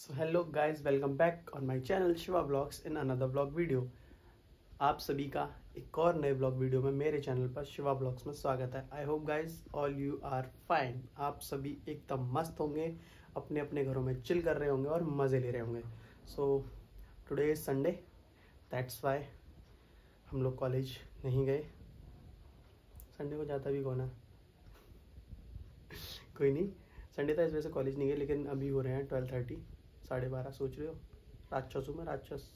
So hello guys, welcome back on my channel Shiva vlogs in another vlog video. आप सभी का एक और नए व्लॉग वीडियो में मेरे चैनल पर शिवा व्लॉग्स में स्वागत है। I hope guys all you are fine. आप सभी एकदम मस्त होंगे, अपने अपने घरों में चिल कर रहे होंगे और मज़े ले रहे होंगे। So today is Sunday, that's why हम लोग कॉलेज नहीं गए। संडे को जाता भी कौन है, कोई नहीं। संडे था, इस वजह से कॉलेज नहीं गए। लेकिन अभी हो रहे हैं 12:30, 12:30 सोच रहे हो। रात 6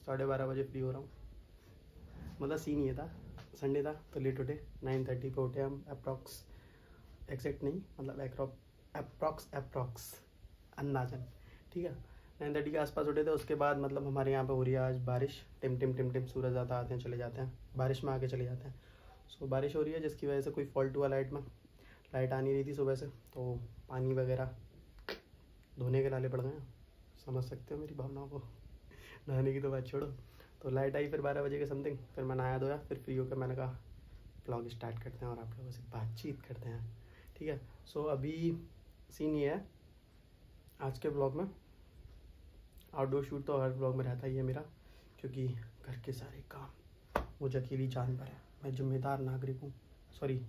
12:30 बजे फ्री हो रहा हूँ। मतलब सीन ये था, संडे था तो लेट उठे। 9:30 को उठे हम अप्रॉक्स, एक्जैक्ट नहीं, मतलब अप्रॉक्स अंदाजन, ठीक है। 9:30 के आसपास उठे थे। उसके बाद मतलब हमारे यहाँ पे हो रही है आज बारिश, टिम टिम सूरज आता आते हैं चले जाते हैं, बारिश में आके चले जाते हैं। सो बारिश हो रही है जिसकी वजह से कोई फॉल्ट हुआ लाइट में, लाइट आ नहीं रही थी सुबह से, तो पानी वगैरह धोने के नाले पड़ गए। समझ सकते हो मेरी भावनाओं को, नहाने की तो बात छोड़ो। तो लाइट आई फिर 12 बजे के समथिंग, फिर मैं नहाया धोया, फिर फ्री होकर मैंने कहा ब्लॉग स्टार्ट करते हैं और आप लोगों से बातचीत करते हैं, ठीक है। सो अभी सीन ये है, आज के ब्लॉग में आउटडोर शूट तो हर ब्लॉग में रहता ही है मेरा, क्योंकि घर के सारे काम मुझे अकेली जान पर है। मैं जिम्मेदार नागरिक हूँ, सॉरी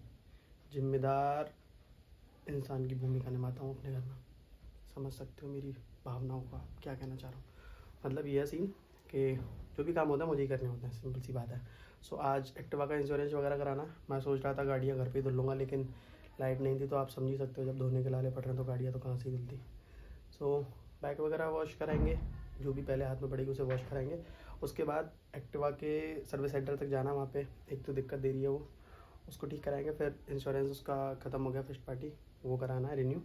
जिम्मेदार इंसान की भूमिका निभाता हूँ अपने घर में। समझ सकते हो मेरी भावनाओं का क्या कहना चाह रहा हूँ। मतलब यह सीन कि जो भी काम होता है मुझे ही करने होते हैं, सिंपल सी बात है। सो आज एक्टिवा का इंश्योरेंस वगैरह कराना, मैं सोच रहा था गाड़ियाँ घर पर ही धुल लूँगा, लेकिन लाइट नहीं थी तो आप समझ ही सकते हो, जब धोने के लाले पड़ रहे हैं तो गाड़ियाँ तो कहाँ से ही धुलती। सो बाइक वगैरह वॉश कराएंगे, जो भी पहले हाथ में पड़ेगी उसे वॉश कराएंगे। उसके बाद एक्टिवा के सर्विस सेंटर तक जाना, वहाँ पे एक तो दिक्कत दे रही है वो, उसको ठीक कराएंगे। फिर इंश्योरेंस उसका ख़त्म हो गया, फर्स्ट पार्टी वो कराना है रिन्यू,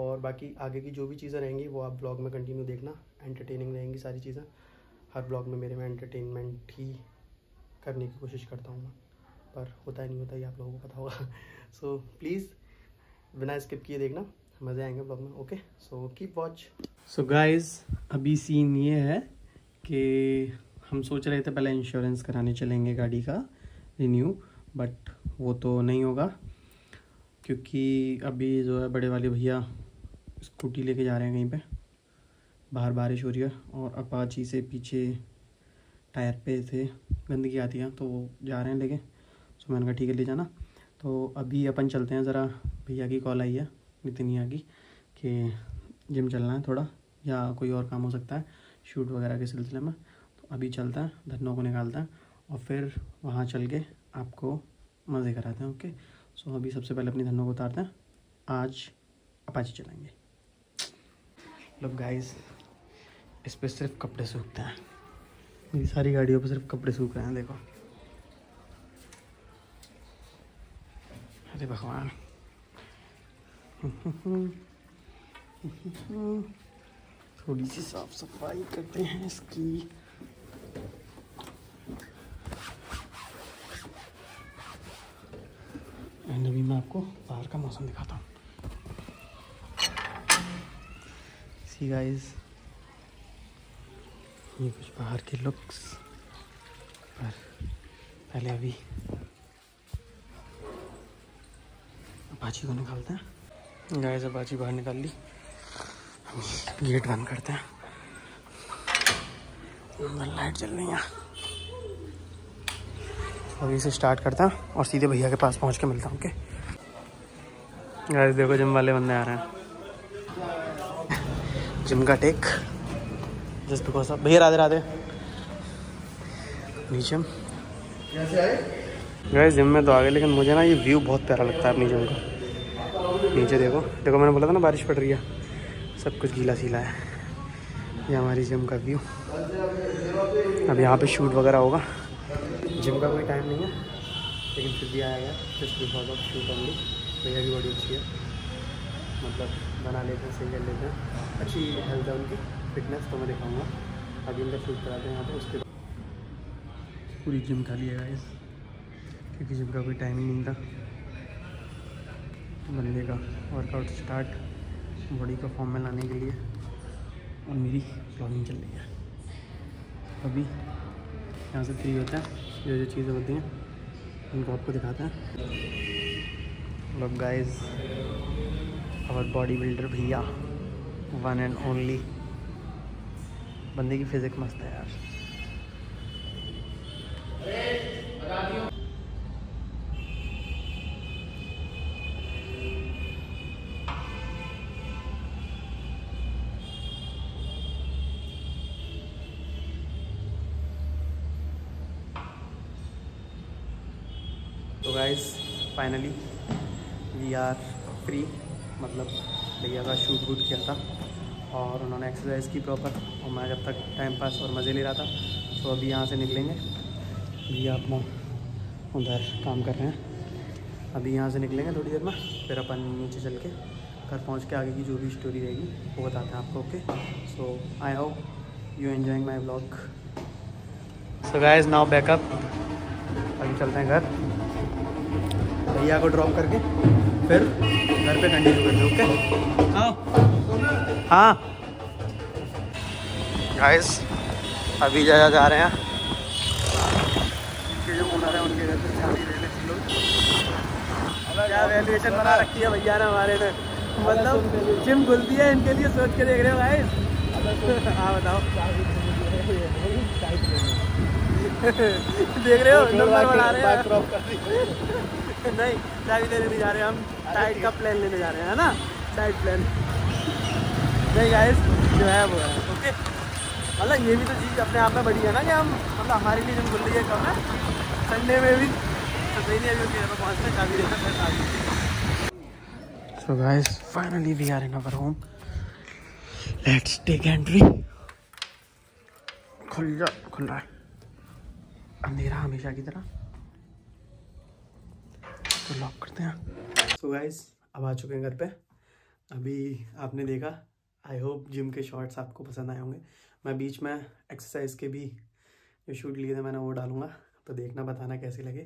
और बाकी आगे की जो भी चीज़ें रहेंगी वो आप ब्लॉग में कंटिन्यू देखना। एंटरटेनिंग रहेंगी सारी चीज़ें, हर ब्लॉग में मेरे में एंटरटेनमेंट ही करने की कोशिश करता हूँ मैं, पर होता ही नहीं होता, ये आप लोगों को पता होगा। सो प्लीज़ बिना स्किप किए देखना, मज़े आएंगे ब्लॉग में। Okay so keep watch. So guys अभी सीन ये है कि हम सोच रहे थे पहले इंश्योरेंस कराने चलेंगे गाड़ी का रिन्यू, बट वो तो नहीं होगा क्योंकि अभी जो है बड़े वाले भैया स्कूटी लेके जा रहे हैं कहीं पे, बाहर बारिश हो रही है और अपाची से पीछे टायर पे से गंदगी आती है, तो वो जा रहे हैं लेके। सो मैंने कहा ठीक है ले जाना। तो अभी अपन चलते हैं, ज़रा भैया की कॉल आई है नितिनिया की कि जिम चलना है थोड़ा, या कोई और काम हो सकता है शूट वगैरह के सिलसिले में। तो अभी चलता है, धन्नों को निकालता है और फिर वहाँ चल के आपको मज़े कराते हैं। ओके सो अभी सबसे पहले अपनी धन्नों को उतारते हैं, आज अपाची चलाएंगे। लोग गाइस इस पर सिर्फ कपड़े सूखते हैं, मेरी सारी गाड़ियों पर सिर्फ कपड़े सूख रहे हैं, देखो। अरे भगवान, थोड़ी सी साफ सफाई करते हैं इसकी। एंड अभी मैं आपको बाहर का मौसम दिखाता हूँ। सी गाइस, ये कुछ बाहर के लुक्स, पर पहले अभी अपाची को निकालते हैं। गाइस अपाची बाहर निकाल ली, गेट बंद करते हैं, लाइट जल रही है। अभी से स्टार्ट करते हैं और सीधे भैया के पास पहुंच के मिलता हूँ। ओके गाइस देखो जिम वाले बंदे आ रहे हैं, जिम का टेक जस्ट बिकॉज ऑफ भैया। राधे राधे। नीचे गाइस जिम में तो आ गए, लेकिन मुझे ना ये व्यू बहुत प्यारा लगता है अपनी जिम का। नीचे देखो, देखो मैंने बोला था ना बारिश पड़ रही है, सब कुछ गीला सीला है। ये हमारी जिम का व्यू। अब यहाँ पे शूट वगैरह होगा, जिम का कोई टाइम नहीं है लेकिन फिर भी आएगा, जस्ट बिकॉज ऑफ शूट होंगी। भैया की बॉडी अच्छी है, मतलब बना लेते हैं, सही कर लेते हैं, अच्छी हेल्थ है उनकी, फिटनेस तो मैं दिखाऊँगा। अभी इनका शूट कराते हैं यहाँ पर, उसके बाद पूरी जिम खाली है गाइस, क्योंकि जिम का कोई टाइम ही नहीं था। बंदे का वर्कआउट स्टार्ट, बॉडी को फॉर्म में लाने के लिए, और मेरी प्लानिंग चल रही है। अभी यहाँ से फ्री होता है, जो जो चीज़ें होती हैं उनको आपको दिखाते हैं। लोग गाइस आवर बॉडी बिल्डर भैया, वन एंड ओनली, बंदे की फिजिक मस्त है यार। तो guys finally we are free, मतलब भैया का शूट वूट किया था और उन्होंने एक्सरसाइज की प्रॉपर और मैं जब तक टाइम पास और मज़े ले रहा था। तो अभी यहाँ से निकलेंगे, भैया अपना उधर काम कर रहे हैं, अभी यहाँ से निकलेंगे थोड़ी देर में, फिर अपन नीचे चल के घर पहुँच के आगे की जो भी स्टोरी रहेगी वो बताते हैं आपको। Okay, so I hope you enjoying my vlog. So guys now backup, अभी चलते हैं घर, भैया को ड्रॉप करके फिर घर पे कंटिन्यू करते हैं। ओके हाँ गाइस अभी ज़्यादा जा रहे हैं जो ओनर है उनके घर पे, चाबी ले लेते लोग। क्या वैल्यूएशन बना रखी है भैया ने हमारे ने, मतलब जिम खुल दिया है इनके लिए, सोच के देख रहे हो गाइस। हाँ बताओ देख रहे हो नंबर बढ़ा रहे हैं। नहीं चाबी लेने नहीं जा रहे हम, टाइट का प्लान लेने जा रहे हैं, है ना, टाइट प्लान नहीं गाइस जो है वो है। ओके मतलब ये भी तो चीज़ अपने आप में बड़ी है ना कि हम मतलब हमारे लिए जब बोल रही है कब है संडे में भी तो सही नहीं, अभी उनके घर पर पहुँचते चाबी लेते हैं चाबी। So guys finally we are in our home, let's take entry. खुल रहा है अंधेरा हमेशा की तरह, तो लॉक करते हैं। सो गाइस अब आ चुके हैं घर पे। अभी आपने देखा, आई होप जिम के शॉर्ट्स आपको पसंद आए होंगे। मैं बीच में एक्सरसाइज के भी जो शूट लिए थे मैंने वो डालूंगा, तो देखना बताना कैसे लगे।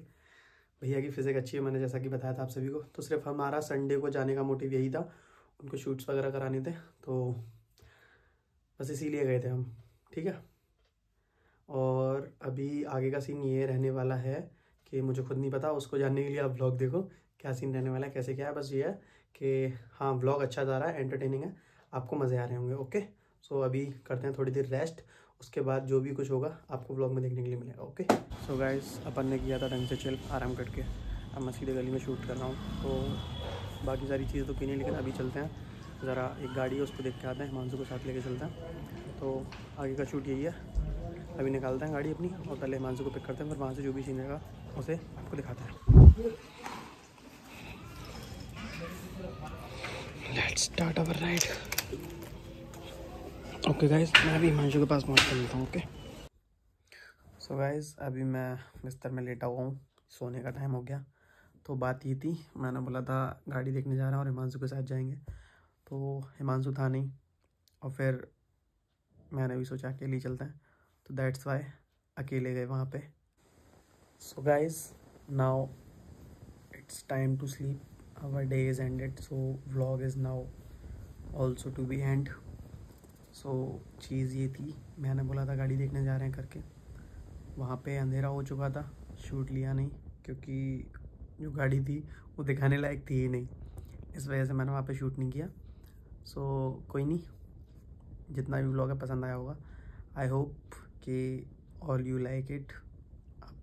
भैया की फिजिक अच्छी है, मैंने जैसा कि बताया था आप सभी को। तो सिर्फ हमारा संडे को जाने का मोटिव यही था, उनको शूट्स वगैरह कराने थे, तो बस इसीलिए गए थे हम। ठीक है, और अभी आगे का सीन ये रहने वाला है कि मुझे खुद नहीं पता, उसको जानने के लिए आप व्लॉग देखो क्या सीन रहने वाला है, कैसे क्या है। बस ये है कि हाँ व्लॉग अच्छा जा रहा है, एंटरटेनिंग है, आपको मज़े आ रहे होंगे। ओके सो अभी करते हैं थोड़ी देर रेस्ट, उसके बाद जो भी कुछ होगा आपको व्लॉग में देखने के लिए मिलेगा। ओके सो गाइस अपन ने किया था ढंग से चिल आराम करके, अब मैं सीधे गली में शूट कर रहा हूँ, तो बाकी सारी चीज़ें तो की नहीं, लेकिन अभी चलते हैं ज़रा एक गाड़ी है उस पर देख के आते हैं, हिमांशु को साथ लेके चलते हैं। तो आगे का शूट यही है, अभी निकालते हैं गाड़ी अपनी और पहले हिमांशु को पिक करते हैं, फिर वहाँ से जो भी सीन रहेगा उसे आपको दिखाता है। Let's start our ride. Okay guys मैं अभी हिमांशु के पास पहुँच कर लेता हूँ। ओके सो गाइज अभी मैं बिस्तर में लेटा हुआ हूँ, सोने का टाइम हो गया। तो बात ये थी, मैंने बोला था गाड़ी देखने जा रहा हूँ और हिमांशु के साथ जाएंगे, तो हिमांशु था नहीं और फिर मैंने भी सोचा अकेले ही चलते हैं, तो दैट्स वाई अकेले गए वहाँ पे। So guys now it's time to sleep, our day is ended, so vlog is now also to be end. So चीज़ ये थी, मैंने बोला था गाड़ी देखने जा रहे हैं करके, वहाँ पे अंधेरा हो चुका था, शूट लिया नहीं क्योंकि जो गाड़ी थी वो दिखाने लायक थी ही नहीं, इस वजह से मैंने वहाँ पे शूट नहीं किया। सो कोई नहीं, जितना भी व्लॉग है पसंद आया होगा, आई होप कि ऑल यू लाइक इट,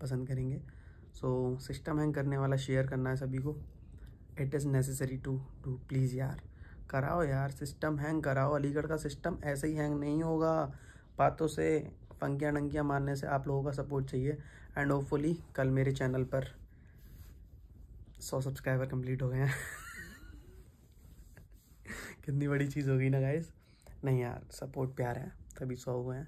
पसंद करेंगे। सो सिस्टम हैंग करने वाला शेयर करना है सभी को, it is necessary to do, please यार कराओ यार, सिस्टम हैंग कराओ। अलीगढ़ का सिस्टम ऐसे ही हैंग नहीं होगा, बातों से फंकियाँ डंकियाँ मारने से। आप लोगों का सपोर्ट चाहिए एंड होपफुली कल मेरे चैनल पर 100 सब्सक्राइबर कंप्लीट हो गए हैं। कितनी बड़ी चीज़ हो गई ना गाइस। नहीं यार सपोर्ट प्यार है तभी 100 हुए हैं,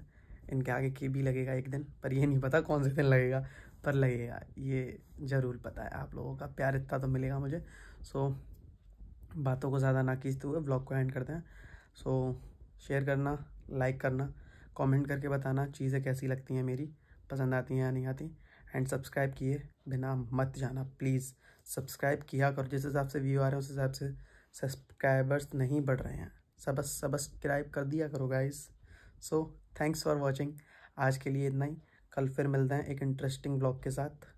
इनके आगे के भी लगेगा एक दिन, पर ये नहीं पता कौन से दिन लगेगा, पर लगेगा ये ज़रूर पता है। आप लोगों का प्यार इतना तो मिलेगा मुझे। सो बातों को ज़्यादा ना खींचते हुए ब्लॉग को एंड करते हैं। सो शेयर करना, लाइक करना, कमेंट करके बताना चीज़ें कैसी लगती हैं मेरी, पसंद आती हैं या नहीं आती, एंड सब्सक्राइब किए बिना मत जाना, प्लीज़ सब्सक्राइब किया करो। जिस हिसाब से व्यू आ रहे हैं उस हिसाब से सब्सक्राइबर्स नहीं बढ़ रहे हैं, सब्सक्राइब कर दिया करो guys. So thanks for watching, आज के लिए इतना ही, कल फिर मिलते हैं एक इंटरेस्टिंग ब्लॉग के साथ।